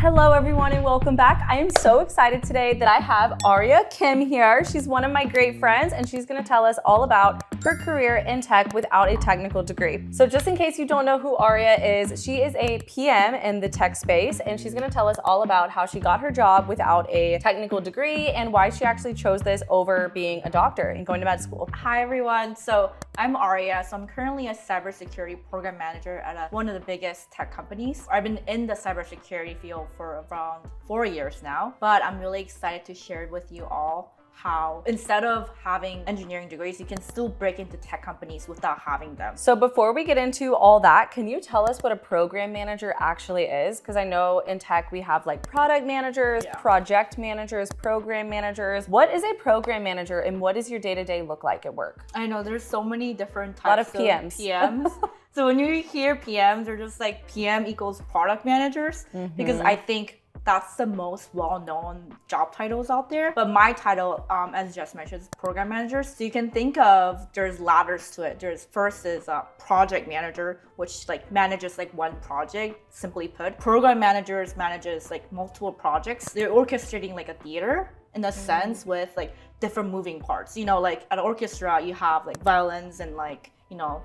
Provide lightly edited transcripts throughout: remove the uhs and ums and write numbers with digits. Hello everyone and welcome back. I am so excited today that I have Aria Kim here. She's one of my great friends and she's gonna tell us all about her career in tech without a technical degree. So just in case you don't know who Aria is, she is a PM in the tech space and she's gonna tell us all about how she got her job without a technical degree and why she actually chose this over being a doctor and going to med school. Hi everyone, so I'm Aria. So I'm currently a cybersecurity program manager at one of the biggest tech companies. I've been in the cybersecurity field for around 4 years now, but I'm really excited to share with you all how instead of having engineering degrees, you can still break into tech companies without having them. So before we get into all that, can you tell us what a program manager actually is? Because I know in tech, we have like product managers, project managers, program managers. What is a program manager and what does your day-to-day look like at work? I know there's so many different types. A lot of PMs. So when you hear PMs, they're just like PM equals product managers, because I think that's the most well-known job titles out there. But my title, as Jess mentioned, is program manager. So you can think of, there's ladders to it. There's first is a project manager, which like manages like one project, simply put. Program managers manages like multiple projects. They're orchestrating like a theater in a sense with like different moving parts. You know, like at an orchestra, you have like violins and like, you know,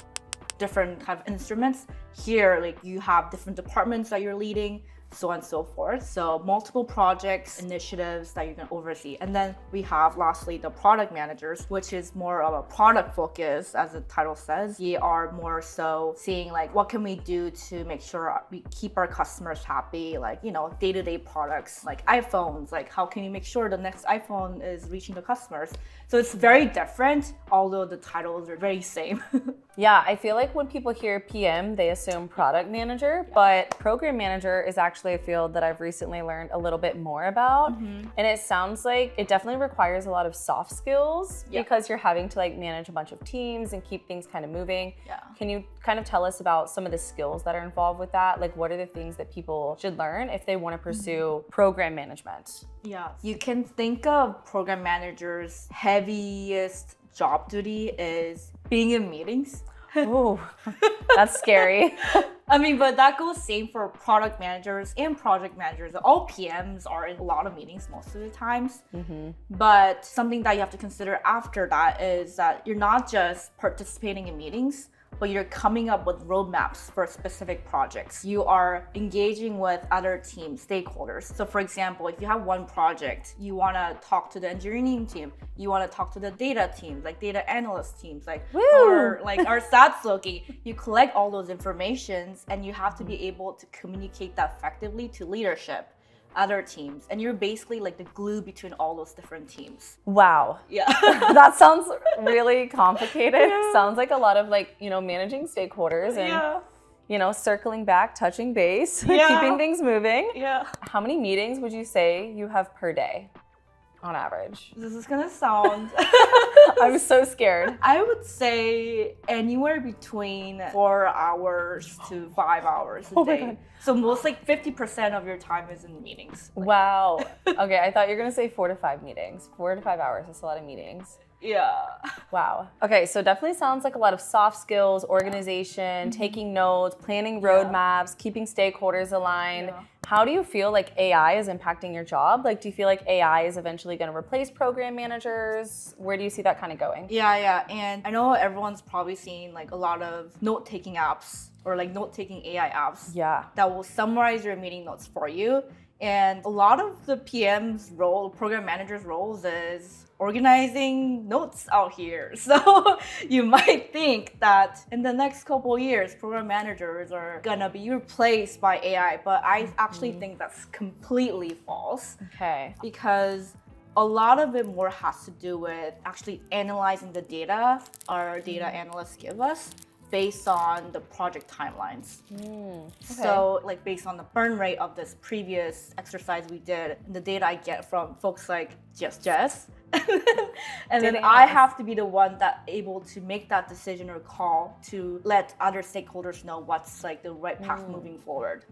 different kind of instruments. Here, like you have different departments that you're leading, so on and so forth. So multiple projects, initiatives that you can oversee. And then we have lastly the product managers, which is more of a product focus, as the title says. They are more so seeing like, what can we do to make sure we keep our customers happy? Like, you know, day-to-day products, like iPhones, like how can you make sure the next iPhone is reaching the customers? So it's very different, although the titles are very same. Yeah, I feel like when people hear PM, they assume product manager, but program manager is actually a field that I've recently learned a little bit more about. And it sounds like it definitely requires a lot of soft skills because you're having to like manage a bunch of teams and keep things kind of moving. Can you kind of tell us about some of the skills that are involved with that? Like what are the things that people should learn if they want to pursue program management? Yeah, you can think of program managers' heaviest job duty is being in meetings. Oh, that's scary. I mean, but that goes same for product managers and project managers. All PMs are in a lot of meetings most of the times. But something that you have to consider after that is that you're not just participating in meetings, but you're coming up with roadmaps for specific projects. You are engaging with other team stakeholders. So for example, if you have one project, you want to talk to the engineering team, you want to talk to the data teams, like data analyst teams, like or like our stats Loki. You collect all those informations and you have to be able to communicate that effectively to leadership, other teams, and you're basically like the glue between all those different teams. Wow. Yeah. That sounds really complicated. Sounds like a lot of like, you know, managing stakeholders and, you know, circling back, touching base, keeping things moving. How many meetings would you say you have per day on average? This is gonna sound... I'm so scared. I would say anywhere between 4 hours to 5 hours a day. So most like 50% of your time is in meetings. Like. Wow. Okay, I thought you were gonna say 4 to 5 meetings. 4 to 5 hours, that's a lot of meetings. Yeah. Wow. Okay, so definitely sounds like a lot of soft skills, organization, taking notes, planning roadmaps, keeping stakeholders aligned. How do you feel like AI is impacting your job? Like, do you feel like AI is eventually going to replace program managers? Where do you see that kind of going? Yeah. And I know everyone's probably seen like a lot of note-taking apps or like note-taking AI apps that will summarize your meeting notes for you. And a lot of the PM's role, program manager's roles is organizing notes out here. So you might think that in the next couple of years, program managers are gonna be replaced by AI, but I actually think that's completely false. Okay. Because a lot of it more has to do with actually analyzing the data our data analysts give us, based on the project timelines. So like based on the burn rate of this previous exercise we did, the data I get from folks like Jess. And then I have to be the one that able to make that decision or call to let other stakeholders know what's like the right path moving forward.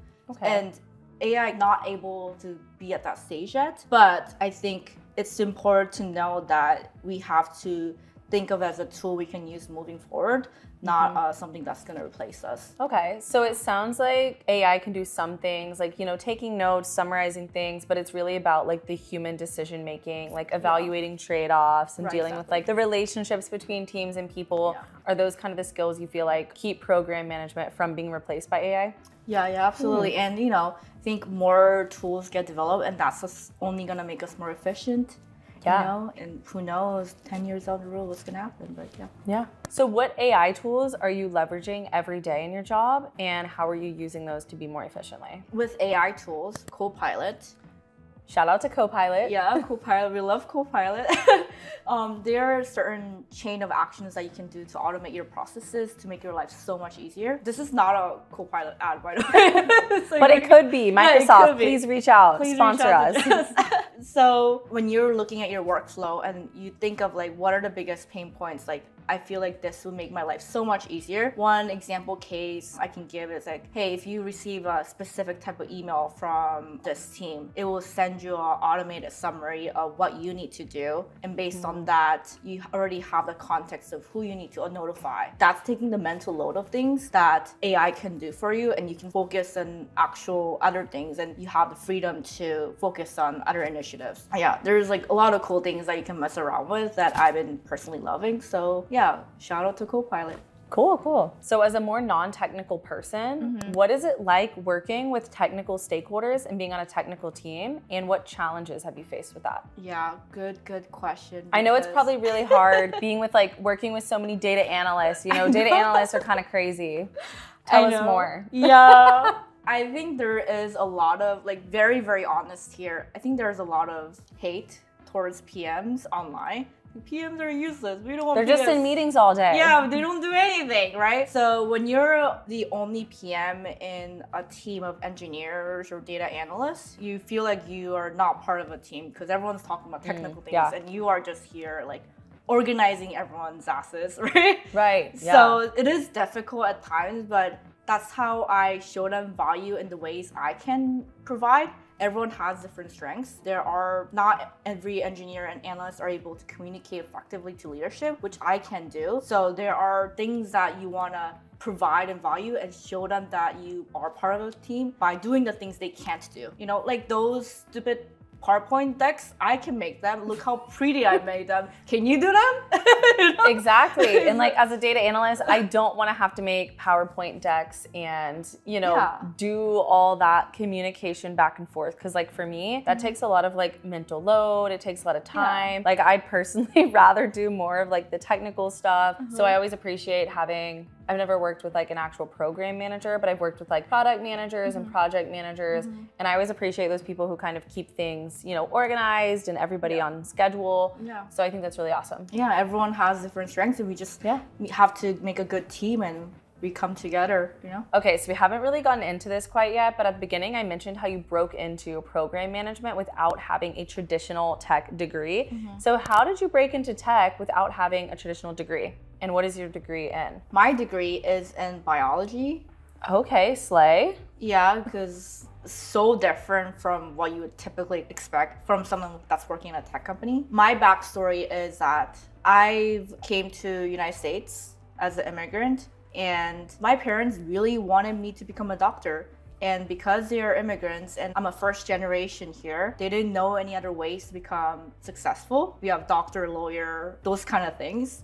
And AI not able to be at that stage yet, but I think it's important to know that we have to think of as a tool we can use moving forward, not something that's going to replace us. Okay, so it sounds like AI can do some things, like, you know, taking notes, summarizing things, but it's really about like the human decision making, like evaluating trade-offs and dealing with like the relationships between teams and people. Yeah. Are those kind of the skills you feel like keep program management from being replaced by AI? Yeah, yeah, absolutely. And, you know, I think more tools get developed, and that's just only going to make us more efficient. Yeah. You know, and who knows, 10 years down the road, what's going to happen, but yeah. Yeah. So what AI tools are you leveraging every day in your job, and how are you using those to be more efficiently? With AI tools, Copilot. Shout out to Copilot. Yeah, Copilot. We love Copilot. There are certain chain of actions that you can do to automate your processes to make your life so much easier. This is not a Copilot ad, by the way. So but it could be. Microsoft, could be. Please reach out. Please sponsor us. So when you're looking at your workflow and you think of like, what are the biggest pain points? Like, I feel like this would make my life so much easier. One example case I can give is like, hey, if you receive a specific type of email from this team, it will send you an automated summary of what you need to do. And based on that, you already have the context of who you need to notify. That's taking the mental load of things that AI can do for you, and you can focus on actual other things, and you have the freedom to focus on other initiatives. Yeah, there's like a lot of cool things that you can mess around with that I've been personally loving. So yeah, shout out to Copilot. Cool, cool. So as a more non-technical person, what is it like working with technical stakeholders and being on a technical team? And what challenges have you faced with that? Yeah, good question. Because I know it's probably really hard being with like working with so many data analysts, you know, data analysts are kind of crazy. Tell us more. Yeah. I think there is a lot of like, very, very honest here. I think there's a lot of hate towards PMs online. PMs are useless. We don't want PMs. They're just in meetings all day. Yeah, they don't do anything, right? So when you're the only PM in a team of engineers or data analysts, you feel like you are not part of a team because everyone's talking about technical things, and you are just here like organizing everyone's asses, right? Right. Yeah. So it is difficult at times, but that's how I show them value in the ways I can provide. Everyone has different strengths. There are not every engineer and analyst are able to communicate effectively to leadership, which I can do. So there are things that you want to provide and value and show them that you are part of a team by doing the things they can't do. You know, like those stupid PowerPoint decks, I can make them. Look how pretty I made them. Can you do them? You know? Exactly. And like as a data analyst, I don't want to have to make PowerPoint decks and, you know, do all that communication back and forth. Cause like for me, that takes a lot of like mental load. It takes a lot of time. Yeah. Like I'd personally rather do more of like the technical stuff. So I always appreciate having, I've never worked with like an actual program manager, but I've worked with like product managers and project managers. And I always appreciate those people who kind of keep things, you know, organized and everybody on schedule. Yeah. So I think that's really awesome. Yeah, everyone has different strengths, and we just we have to make a good team and we come together, you know? Okay, so we haven't really gotten into this quite yet, but at the beginning I mentioned how you broke into program management without having a traditional tech degree. So how did you break into tech without having a traditional degree? And what is your degree in? My degree is in biology. Okay, slay. Yeah, because so different from what you would typically expect from someone that's working in a tech company. My backstory is that I came to United States as an immigrant, and my parents really wanted me to become a doctor. And because they are immigrants and I'm a first generation here, they didn't know any other ways to become successful. We have doctor, lawyer, those kind of things.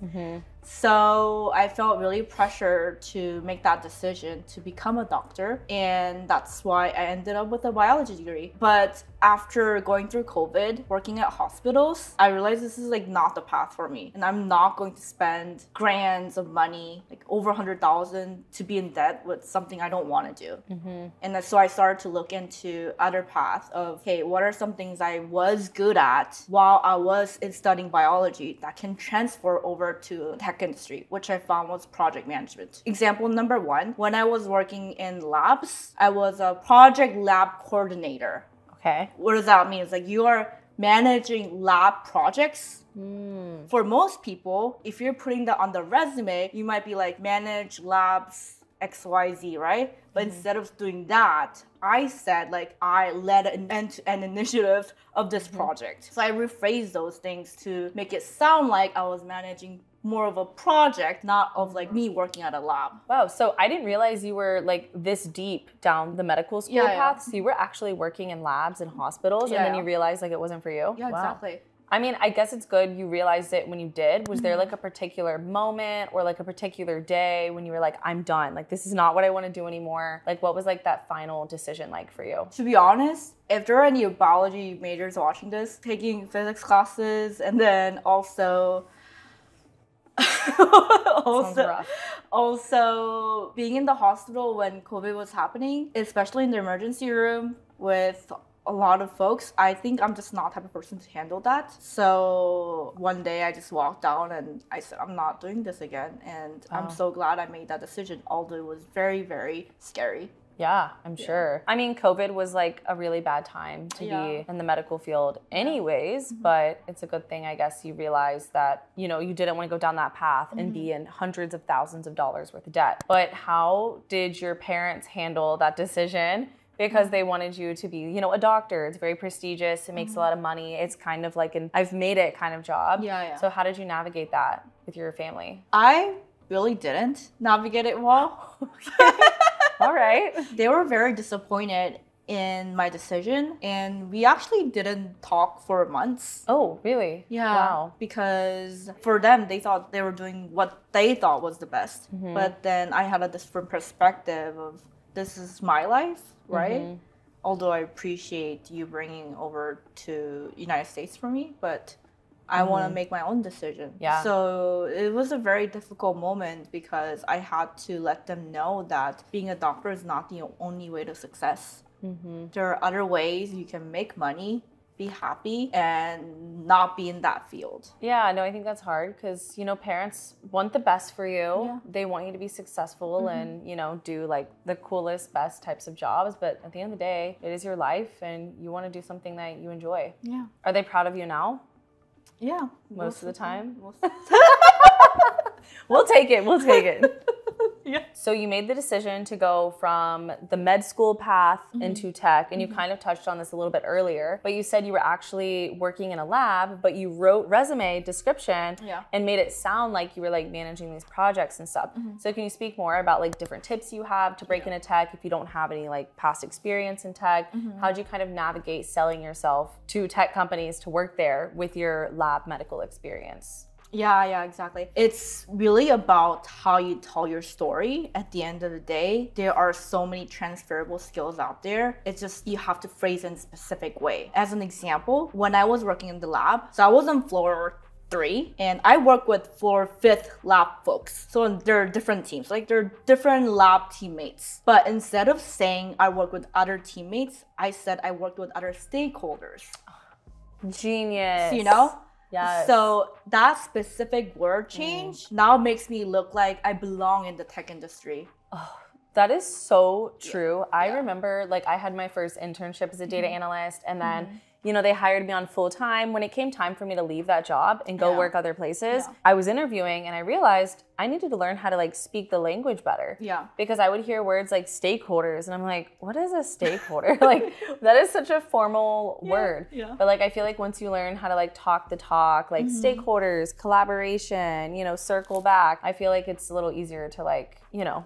So I felt really pressured to make that decision to become a doctor. And that's why I ended up with a biology degree. But after going through COVID, working at hospitals, I realized this is like not the path for me. And I'm not going to spend grands of money, like over $100,000, to be in debt with something I don't want to do. And so I started to look into other paths of, hey, what are some things I was good at while I was studying biology that can transfer over to tech industry, which I found was project management. Example number one, when I was working in labs, I was a project lab coordinator. Okay. What does that mean? It's like you are managing lab projects. For most people, if you're putting that on the resume, you might be like, manage labs XYZ, right? But instead of doing that, I said like I led an end-to-end initiative of this project. So I rephrased those things to make it sound like I was managing more of a project, not of like me working at a lab. Wow, so I didn't realize you were like this deep down the medical school path. So you were actually working in labs and hospitals and then you realized like it wasn't for you? Yeah, wow. Exactly. I mean, I guess it's good you realized it when you did. Was there like a particular moment or like a particular day when you were like, I'm done, like this is not what I want to do anymore? Like what was like that final decision like for you? To be honest, if there are any biology majors watching this, taking physics classes and then also also being in the hospital when COVID was happening, especially in the emergency room with a lot of folks, I think I'm just not the type of person to handle that. So one day I just walked down and I said, I'm not doing this again. And I'm so glad I made that decision, although it was very, very scary. Yeah, I'm sure. I mean, COVID was like a really bad time to be in the medical field anyways, but it's a good thing, I guess, you realized that, you know, you didn't want to go down that path and be in hundreds of thousands of dollars worth of debt. But how did your parents handle that decision? Because they wanted you to be, you know, a doctor. It's very prestigious. It makes a lot of money. It's kind of like an I've made it kind of job. Yeah, yeah. So how did you navigate that with your family? I really didn't navigate it well. All right. They were very disappointed in my decision. And we actually didn't talk for months. Oh, really? Yeah. Wow. Because for them, they thought they were doing what they thought was the best. But then I had a different perspective of, this is my life, right? Although I appreciate you bringing over to United States for me, but I want to make my own decision. Yeah. So it was a very difficult moment because I had to let them know that being a doctor is not the only way to success. There are other ways you can make money, be happy, and not be in that field. Yeah, no, I think that's hard because, you know, parents want the best for you. Yeah. They want you to be successful and, you know, do like the coolest, best types of jobs. But at the end of the day, it is your life and you want to do something that you enjoy. Yeah. Are they proud of you now? Yeah. Most of the time? Most of the time. We'll take it. We'll take it. Yeah. So you made the decision to go from the med school path into tech, and you kind of touched on this a little bit earlier, but you said you were actually working in a lab, but you wrote resume description and made it sound like you were like managing these projects and stuff. So can you speak more about like different tips you have to break into tech if you don't have any like past experience in tech? How'd you kind of navigate selling yourself to tech companies to work there with your lab medical experience? Yeah, yeah, exactly. It's really about how you tell your story. At the end of the day, there are so many transferable skills out there. It's just you have to phrase in a specific way. As an example, when I was working in the lab, so I was on floor 3 and I work with floor 5 lab folks. So there are different teams, like there are different lab teammates. But instead of saying I work with other teammates, I said I worked with other stakeholders. Genius. You know? Yes. So that specific word change now makes me look like I belong in the tech industry. Oh, that is so true. Yeah. I remember like I had my first internship as a data analyst and then you know, they hired me on full time. When it came time for me to leave that job and go work other places, I was interviewing and I realized I needed to learn how to like speak the language better. Yeah. Because I would hear words like stakeholders and I'm like, what is a stakeholder? Like that is such a formal word. Yeah. But like, I feel like once you learn how to like talk the talk, like stakeholders, collaboration, you know, circle back, I feel like it's a little easier to like, you know,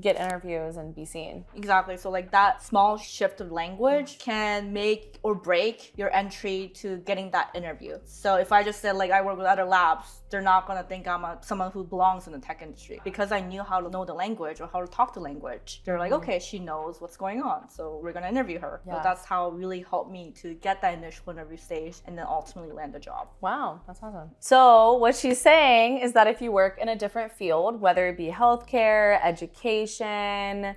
get interviews and be seen. Exactly. So like that small shift of language can make or break your entry to getting that interview. So if I just said like I work with other labs, they're not gonna think I'm someone who belongs in the tech industry because I knew how to know the language or how to talk the language. They're like, okay, she knows what's going on, so we're gonna interview her. So that's how it really helped me to get that initial interview stage and then ultimately land a job. Wow, that's awesome. So what she's saying is that if you work in a different field, whether it be healthcare, education,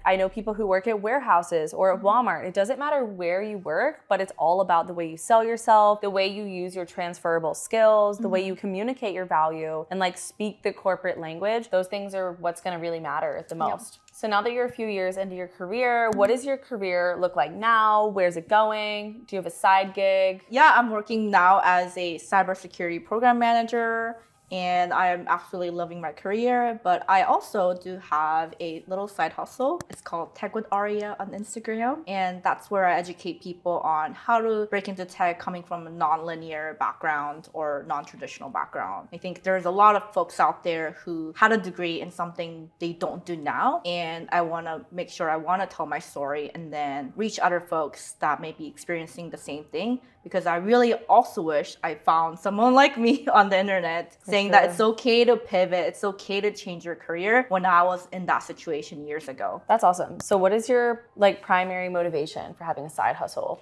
I know people who work at warehouses or at Walmart, it doesn't matter where you work, but it's all about the way you sell yourself, the way you use your transferable skills, the way you communicate your value and like speak the corporate language. Those things are what's going to really matter the most. Yep. So now that you're a few years into your career, what does your career look like now? Where's it going? Do you have a side gig? Yeah, I'm working now as a cybersecurity program manager and I am absolutely loving my career, but I also do have a little side hustle. It's called Tech with Aria on Instagram, and that's where I educate people on how to break into tech coming from a non-linear background or non-traditional background. I think there's a lot of folks out there who had a degree in something they don't do now, and I want to make sure I want to tell my story and then reach other folks that may be experiencing the same thing, because I really also wish I found someone like me on the internet saying that it's okay to pivot, it's okay to change your career when I was in that situation years ago. That's awesome. So what is your like primary motivation for having a side hustle?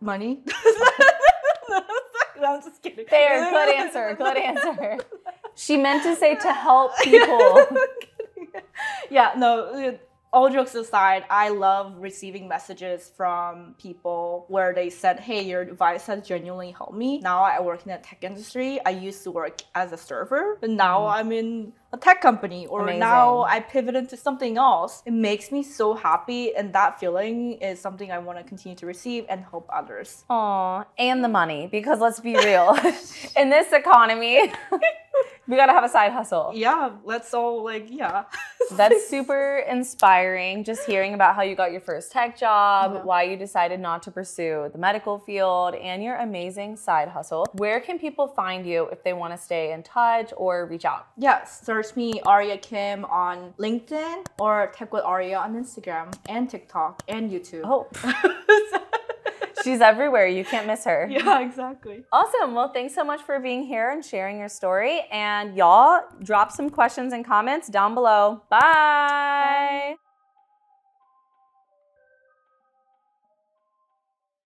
Money. No, I'm just kidding. Fair, good answer, good answer. She meant to say to help people. Yeah, no, all jokes aside, I love receiving messages from people where they said, hey, your advice has genuinely helped me. Now I work in the tech industry. I used to work as a server, but now I'm in a tech company, or amazing. Now I pivot into something else. It makes me so happy, and that feeling is something I want to continue to receive and help others. Aw, and the money, because let's be real, in this economy, we gotta have a side hustle. Yeah, let's all like, yeah. That's super inspiring, just hearing about how you got your first tech job, why you decided not to pursue the medical field, and your amazing side hustle. Where can people find you if they want to stay in touch or reach out? Yes, search me, Aria Kim, on LinkedIn, or Tech with Aria on Instagram and TikTok and YouTube. Oh. She's everywhere. You can't miss her. Yeah, exactly. Awesome. Well, thanks so much for being here and sharing your story. And y'all, drop some questions and comments down below. Bye. Bye.